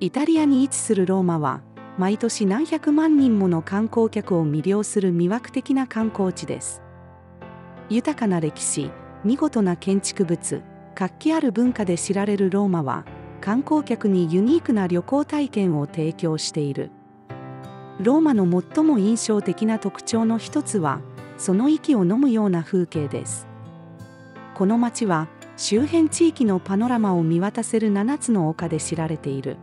イタリアに位置するローマは、毎年何百万人もの観光客を魅了する魅惑的な観光地です。豊かな歴史、見事な建築物、活気ある文化で知られるローマは、観光客にユニークな旅行体験を提供している。ローマの最も印象的な特徴の一つは、その息を飲むような風景です。この街は、周辺地域のパノラマを見渡せる7つの丘で知られている。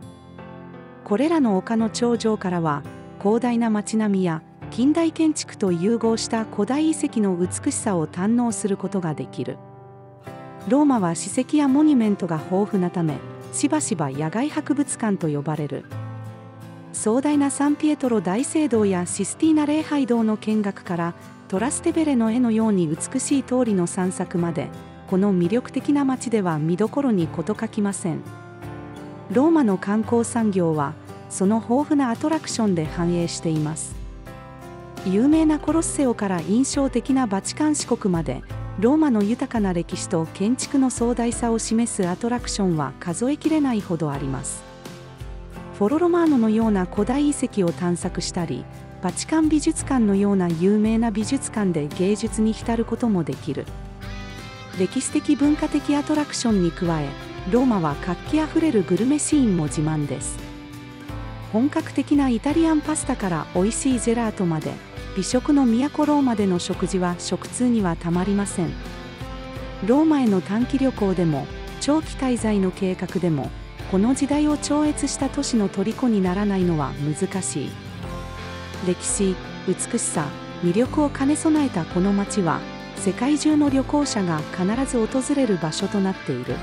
これらの丘の頂上からは、広大な街並みや近代建築と融合した古代遺跡の美しさを堪能することができる。ローマは史跡やモニュメントが豊富なため、しばしば野外博物館と呼ばれる。壮大なサンピエトロ大聖堂やシスティーナ礼拝堂の見学から、トラステベレの絵のように美しい通りの散策まで、この魅力的な街では見どころに事欠きません。ローマの観光産業はその豊富なアトラクションで繁栄しています。有名なコロッセオから印象的なバチカン市国まで、ローマの豊かな歴史と建築の壮大さを示すアトラクションは数えきれないほどあります。フォロ・ロマーノのような古代遺跡を探索したり、バチカン美術館のような有名な美術館で芸術に浸ることもできる。歴史的文化的アトラクションに加え、ローマは活気あふれるグルメシーンも自慢です。本格的なイタリアンパスタから美味しいジェラートまで、美食の都ローマでの食事は食通にはたまりません。ローマへの短期旅行でも、長期滞在の計画でも、この時代を超越した都市の虜にならないのは難しい。歴史、美しさ、魅力を兼ね備えたこの街は、世界中の旅行者が必ず訪れる場所となっている。